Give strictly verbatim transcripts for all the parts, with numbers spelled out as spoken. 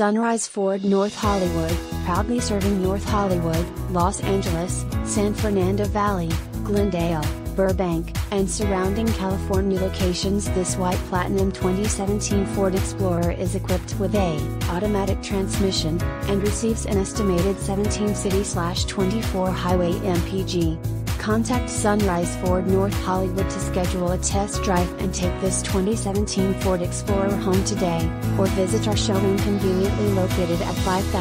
Sunrise Ford North Hollywood, proudly serving North Hollywood, Los Angeles, San Fernando Valley, Glendale, Burbank, and surrounding California locations. This White Platinum twenty seventeen Ford Explorer is equipped with a automatic transmission, and receives an estimated seventeen city twenty-four highway M P G. Contact Sunrise Ford North Hollywood to schedule a test drive and take this twenty seventeen Ford Explorer home today, or visit our showroom conveniently located at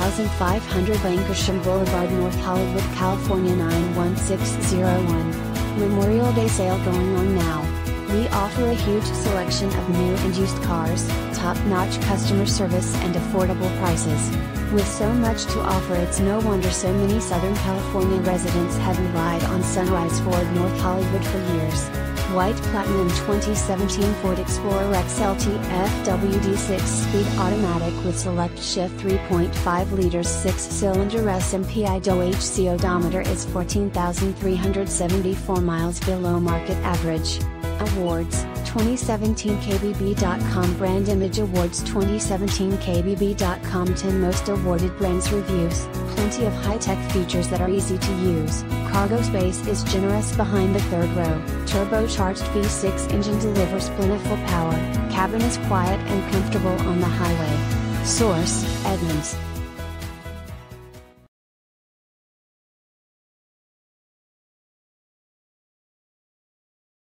fifty-five hundred Lankershim Boulevard, North Hollywood, California nine one six zero one. Memorial Day sale going on now. We offer a huge selection of new and used cars, top-notch customer service and affordable prices. With so much to offer, it's no wonder so many Southern California residents have relied on Sunrise Ford North Hollywood for years. White Platinum twenty seventeen Ford Explorer X L T F W D six-speed automatic with Select-Shift three point five liters six-cylinder S M P I D O H C odometer is fourteen thousand three hundred seventy-four miles below market average. Awards, twenty seventeen K B B dot com Brand Image Awards, twenty seventeen K B B dot com ten Most Awarded Brands. Reviews, plenty of high-tech features that are easy to use, cargo space is generous behind the third row, turbocharged V six engine delivers plentiful power, cabin is quiet and comfortable on the highway. Source, Edmunds.